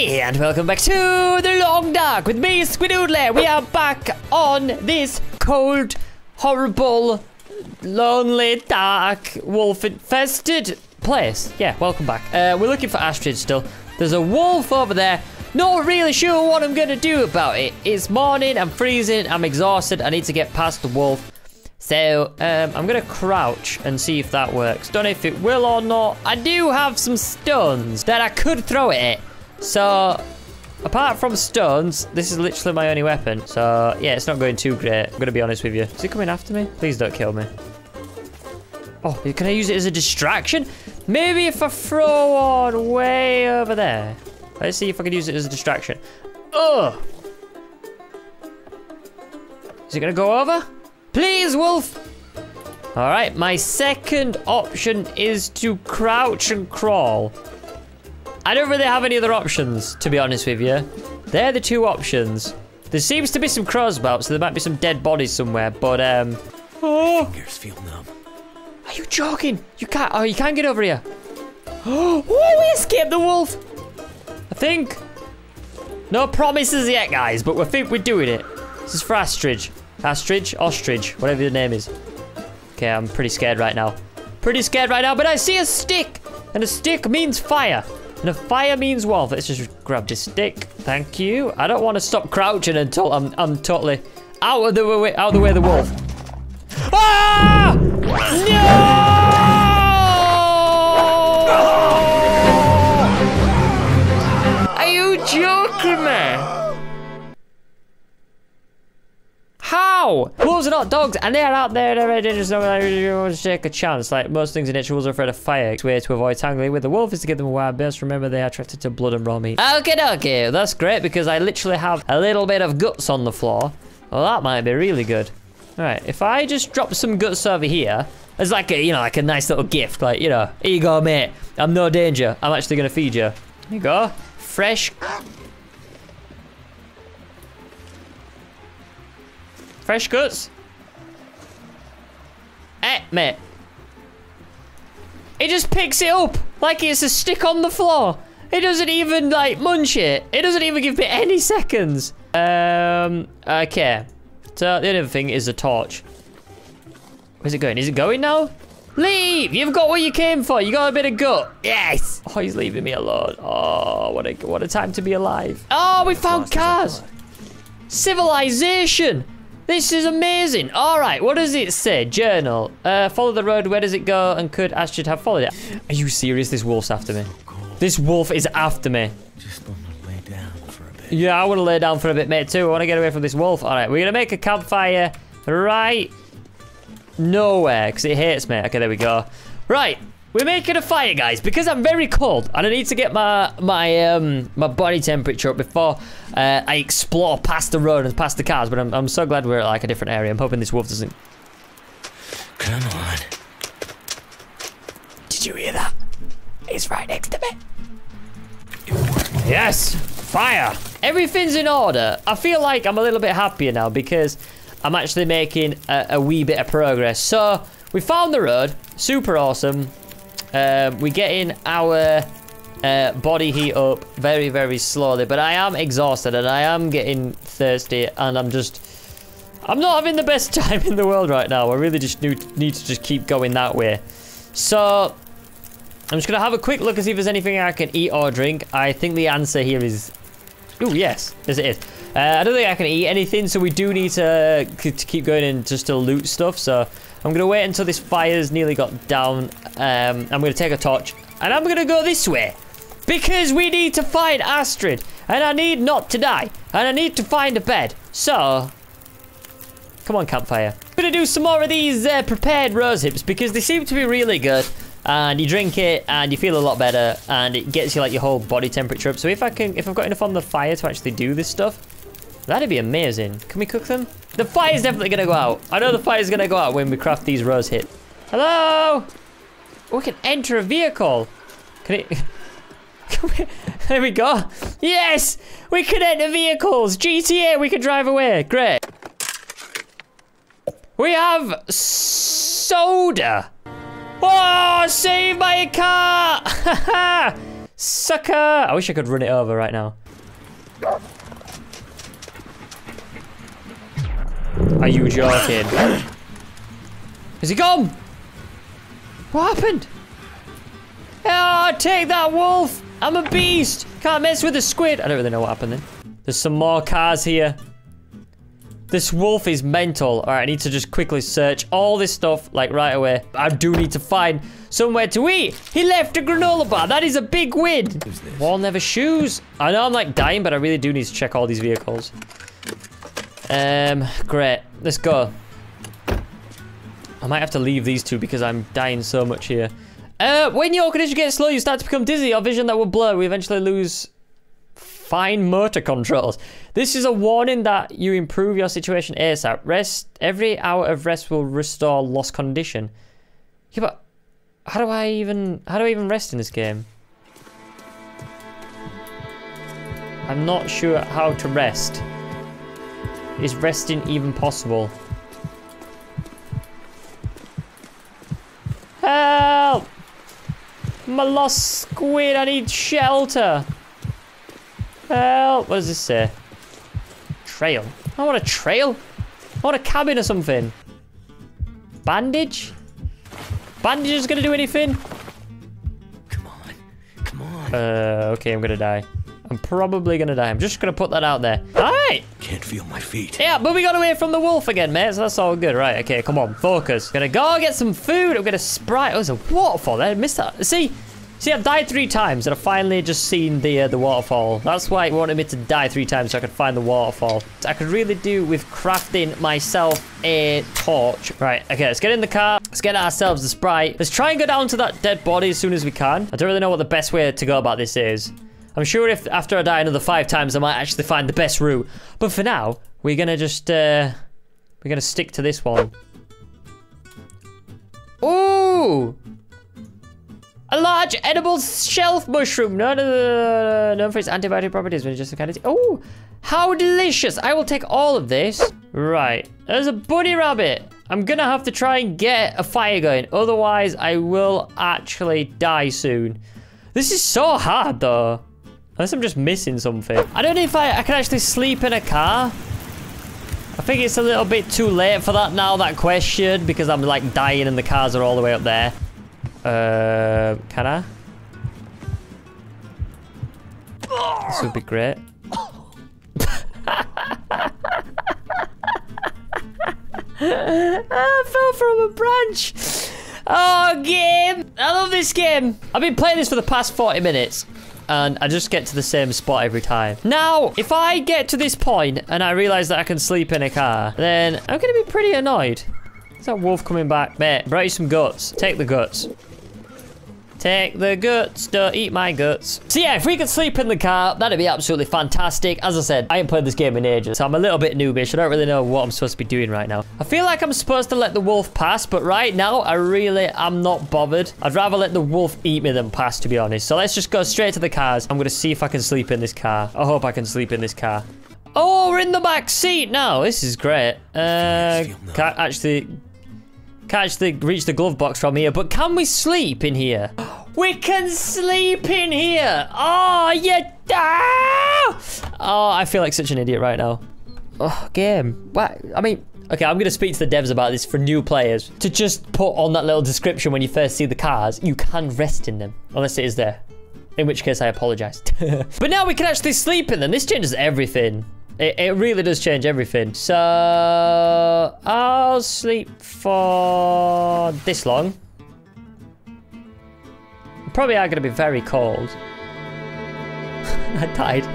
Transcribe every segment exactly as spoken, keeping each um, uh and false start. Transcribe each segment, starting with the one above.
Hey, and welcome back to The Long Dark with me, Squidoodle. We are back on this cold, horrible, lonely, dark, wolf-infested place. Yeah, welcome back. Uh, we're looking for Astrid still. There's a wolf over there. Not really sure what I'm gonna do about it. It's morning, I'm freezing, I'm exhausted. I need to get past the wolf. So, um, I'm gonna crouch and see if that works. Don't know if it will or not. I do have some stones that I could throw at it. So, apart from stones, this is literally my only weapon. So, yeah, it's not going too great. I'm gonna be honest with you. Is he coming after me? Please don't kill me. Oh, can I use it as a distraction? Maybe if I throw on way over there. Let's see if I can use it as a distraction. Oh! Is it gonna go over? Please, wolf! Alright, my second option is to crouch and crawl. I don't really have any other options, to be honest with you. They're the two options. There seems to be some crossbows, so there might be some dead bodies somewhere, but, um... Oh! Fingers feel numb. Are you joking? You can't... Oh, you can't get over here. Oh, we escaped the wolf! I think. No promises yet, guys, but we think we're doing it. This is for Astrid. Astrid, ostrich, whatever your name is. Okay, I'm pretty scared right now. Pretty scared right now, but I see a stick! And a stick means fire. And a fire means wolf. Let's just grab this stick. Thank you. I don't want to stop crouching until I'm, I'm totally out of the way, out of the way of the wolf. Ah! No! How? Wolves are not dogs, and they are out there. They're very dangerous. No one wants to take a chance. Like most things in nature, wolves are afraid of fire. The way to avoid tangling with the wolf is to give them a wild burst. Remember, they are attracted to blood and raw meat. Okay, okay, that's great because I literally have a little bit of guts on the floor. Well, that might be really good. All right, if I just drop some guts over here, as like a you know, like a nice little gift, like you know, here you go, mate. I'm no danger. I'm actually gonna feed you. Here you go, fresh. Fresh guts. Eh, mate. It just picks it up like it's a stick on the floor. It doesn't even, like, munch it. It doesn't even give me any seconds. Um, okay. So, the other thing is a torch. Where's it going? Is it going now? Leave! You've got what you came for. You got a bit of gut. Yes! Oh, he's leaving me alone. Oh, what a, what a time to be alive. Oh, we found cars. Civilization. This is amazing. All right, what does it say? Journal. Uh, follow the road. Where does it go? And could Astrid have followed it? Are you serious? This wolf's after me. This wolf is after me. Just want to lay down for a bit. Yeah, I want to lay down for a bit, mate, too. I want to get away from this wolf. All right, we're going to make a campfire right nowhere because it hates me. Okay, there we go. Right, we're making a fire, guys, because I'm very cold and I need to get my my um, my body temperature up before... Uh, I explore past the road and past the cars, but I'm, I'm so glad we're at like a different area. I'm hoping this wolf doesn't. Come on. Did you hear that? It's right next to me. Yes! Fire! Everything's in order. I feel like I'm a little bit happier now because I'm actually making a, a wee bit of progress. So, we found the road. Super awesome. Uh, we get in our... Uh, body heat up very, very slowly, but I am exhausted and I am getting thirsty and I'm just... I'm not having the best time in the world right now. I really just need to just keep going that way. So, I'm just going to have a quick look and see if there's anything I can eat or drink. I think the answer here is... Oh, yes. Yes, it is. Uh, I don't think I can eat anything, so we do need to, to keep going and just to loot stuff. So, I'm going to wait until this fire's nearly got down. Um, I'm going to take a torch and I'm going to go this way. Because we need to find Astrid. And I need not to die. And I need to find a bed. So, come on, campfire. I'm going to do some more of these uh, prepared rose hips because they seem to be really good. And you drink it and you feel a lot better. And it gets you like your whole body temperature up. So if I can, if I've got enough on the fire to actually do this stuff, that'd be amazing. Can we cook them? The fire's definitely going to go out. I know the fire's going to go out when we craft these rose hips. Hello? We can enter a vehicle. Can it... There we go. Yes! We can enter vehicles. G T A, we can drive away. Great. We have soda. Oh, save my car. Sucker! I wish I could run it over right now. Are you joking? Is he gone? What happened? Oh, take that, wolf! I'm a beast! Can't mess with a squid! I don't really know what happened then. There's some more cars here. This wolf is mental. Alright, I need to just quickly search all this stuff, like, right away. I do need to find somewhere to eat. He left a granola bar. That is a big win. Wall never shoes. I know I'm, like, dying, but I really do need to check all these vehicles. Um, great. Let's go. I might have to leave these two because I'm dying so much here. Uh, when your condition gets slow, you start to become dizzy. Our vision that will blur. We eventually lose fine motor controls. This is a warning that you improve your situation ASAP. Rest, every hour of rest will restore lost condition. Yeah, but how do I even, how do I even rest in this game? I'm not sure how to rest. Is resting even possible? Help! I'm a lost squid, I need shelter. Help! What does this say? Trail. I want a trail. I want a cabin or something. Bandage? Bandage is gonna do anything? Come on. Come on. Uh, okay, I'm gonna die. I'm probably gonna die. I'm just gonna put that out there. Alright! Can't feel my feet. Yeah, but we got away from the wolf again, mate, so that's all good. Right, okay, come on, focus. Gonna go get some food. I'm gonna sprite. Oh, there's a waterfall there. I missed that. See? See, I've died three times, and I've finally just seen the uh, the waterfall. That's why it wanted me to die three times, so I could find the waterfall. I could really do with crafting myself a torch. Right, okay, let's get in the car. Let's get ourselves the Sprite. Let's try and go down to that dead body as soon as we can. I don't really know what the best way to go about this is. I'm sure if after I die another five times, I might actually find the best route. But for now, we're gonna just, uh... we're gonna stick to this one. Ooh! A large edible shelf mushroom. No, no, no, no, known for its antibiotic properties. Just a oh, how delicious. I will take all of this. Right. There's a bunny rabbit. I'm going to have to try and get a fire going. Otherwise, I will actually die soon. This is so hard, though. Unless I'm just missing something. I don't know if I, I can actually sleep in a car. I think it's a little bit too late for that now, that question. Because I'm, like, dying and the cars are all the way up there. Uh, can I? This would be great. I fell from a branch. Oh, game. I love this game. I've been playing this for the past forty minutes. And I just get to the same spot every time. Now, if I get to this point and I realize that I can sleep in a car, then I'm going to be pretty annoyed. Is that wolf coming back? Mate, brought you some guts. Take the guts. Take the guts. Don't eat my guts. So yeah, if we could sleep in the car, that'd be absolutely fantastic. As I said, I ain't played this game in ages, so I'm a little bit noobish. I don't really know what I'm supposed to be doing right now. I feel like I'm supposed to let the wolf pass, but right now, I really am not bothered. I'd rather let the wolf eat me than pass, to be honest. So let's just go straight to the cars. I'm gonna see if I can sleep in this car. I hope I can sleep in this car. Oh, we're in the back seat now. This is great. Uh, can't actually... Can't actually reach the glove box from here, but can we sleep in here? We can sleep in here! Oh, yeah! Ah! Oh, I feel like such an idiot right now. Oh, game. What? I mean, okay, I'm going to speak to the devs about this for new players. To just put on that little description when you first see the cars, you can rest in them. Unless it is there. In which case, I apologize. But now we can actually sleep in them. This changes everything. It, it really does change everything. So, I'll sleep for this long. Probably are going to be very cold. I died.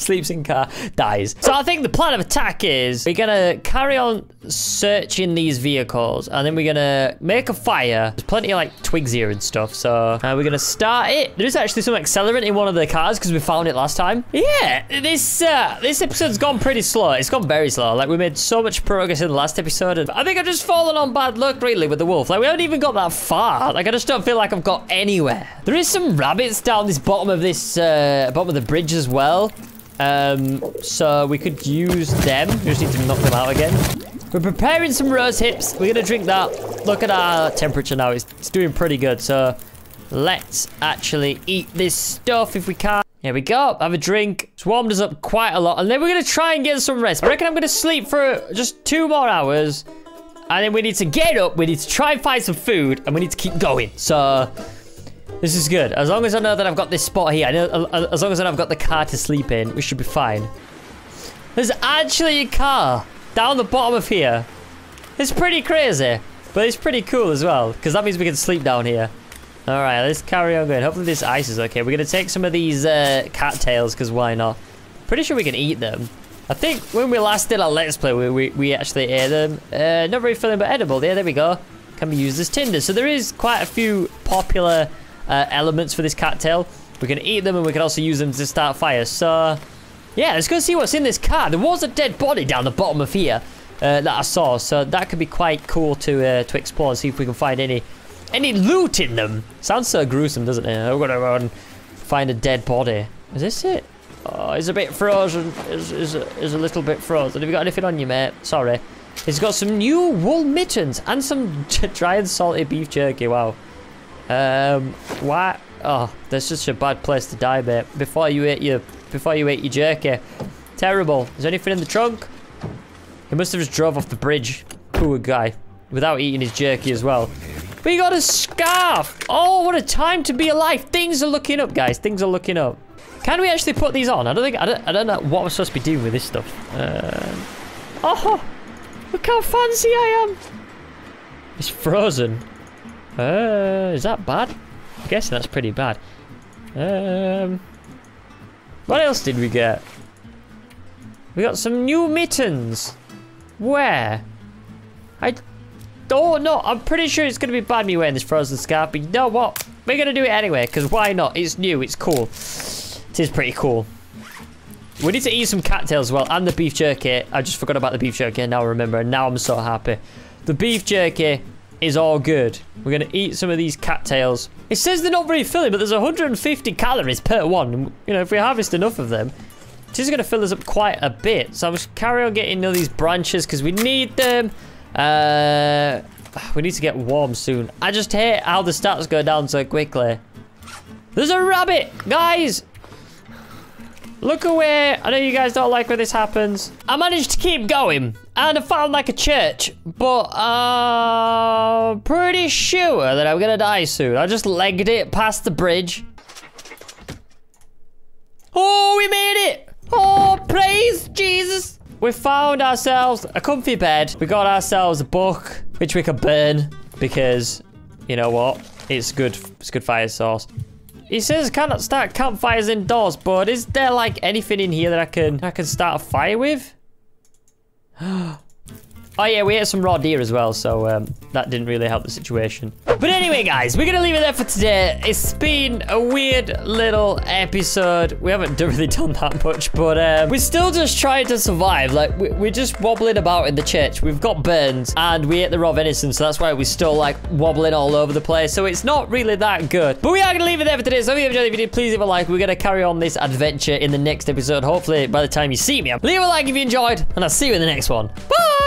Sleeps in car, dies. So I think the plan of attack is we're going to carry on searching these vehicles. And then we're going to make a fire. There's plenty of like twigs here and stuff. So uh, we're going to start it. There is actually some accelerant in one of the cars because we found it last time. Yeah, this uh, this episode's gone pretty slow. It's gone very slow. Like we made so much progress in the last episode. And I think I've just fallen on bad luck really with the wolf. Like we haven't even got that far. Like I just don't feel like I've got anywhere. There is some rabbits down this bottom of this, uh, bottom of the bridge as well. Um, so we could use them. We just need to knock them out again. We're preparing some rose hips. We're gonna drink that. Look at our temperature now. It's, it's doing pretty good. So Let's actually eat this stuff if we can. Here we go. Have a drink. It's warmed us up quite a lot. And then we're going to try and get some rest. I reckon I'm going to sleep for just two more hours. And then we need to get up. We need to try and find some food. And we need to keep going. So... this is good. As long as I know that I've got this spot here, I know, as long as I know I've got the car to sleep in, we should be fine. There's actually a car down the bottom of here. It's pretty crazy, but it's pretty cool as well, because that means we can sleep down here. All right, let's carry on going. Hopefully this ice is okay. We're going to take some of these uh, cattails, because why not? Pretty sure we can eat them. I think when we last did our Let's Play, we, we, we actually ate them. Uh, not very filling, but edible. Yeah, there we go. Can be used as tinder. So there is quite a few popular... Uh, elements for this cattail. We can eat them and we can also use them to start fires. So yeah, let's go see what's in this car. There was a dead body down the bottom of here uh, that I saw, so that could be quite cool to uh, to explore and see if we can find any any loot in them. Sounds so gruesome, doesn't it? I'm gonna go and find a dead body. Is this it? Oh, it's a bit frozen. It's, it's, a, it's a little bit frozen. Have you got anything on you, mate? Sorry. It's got some new wool mittens and some dry and salty beef jerky. Wow. Um, why? Oh, that's just a bad place to die, mate. Before you ate your, before you ate your jerky. Terrible. Is there anything in the trunk? He must have just drove off the bridge. Poor guy. Without eating his jerky as well. We got a scarf! Oh, what a time to be alive. Things are looking up, guys. Things are looking up. Can we actually put these on? I don't think, I don't, I don't know what we're supposed to be doing with this stuff. Um, oh, look how fancy I am. It's frozen. Uh, is that bad? I'm guessing that's pretty bad. Um, what else did we get? We got some new mittens. Where? I don't know. I'm pretty sure it's going to be bad me wearing this frozen scarf, but you know what? We're going to do it anyway, because why not? It's new. It's cool. It is pretty cool. We need to eat some cattails as well, and the beef jerky. I just forgot about the beef jerky, and now I remember, and now I'm so happy. The beef jerky... is all good. We're gonna eat some of these cattails. It says they're not very filling, but there's one hundred fifty calories per one. You know, if we harvest enough of them, it's just gonna fill us up quite a bit. So I'm just carry on getting all these branches because we need them. Uh, we need to get warm soon. I just hate how the stats go down so quickly. There's a rabbit, guys. Look away. I know you guys don't like when this happens. I managed to keep going. And I found like a church, but uh, I'm pretty sure that I'm gonna die soon. I just legged it past the bridge. Oh, we made it! Oh, praise Jesus! We found ourselves a comfy bed. We got ourselves a book, which we can burn because, you know what? It's good. It's good fire sauce. He says I cannot start campfires indoors, but is there like anything in here that I can I can start a fire with? Oh yeah, we ate some raw deer as well, so um, that didn't really help the situation. But anyway, guys, we're gonna leave it there for today. It's been a weird little episode. We haven't really done that much, but um, we're still just trying to survive. Like, we we're just wobbling about in the church. We've got burns, and we ate the raw venison, so that's why we're still, like, wobbling all over the place. So it's not really that good. But we are gonna leave it there for today. So if you enjoyed the video, please leave a like. We're gonna carry on this adventure in the next episode. Hopefully, by the time you see me, leave a like if you enjoyed, and I'll see you in the next one. Bye!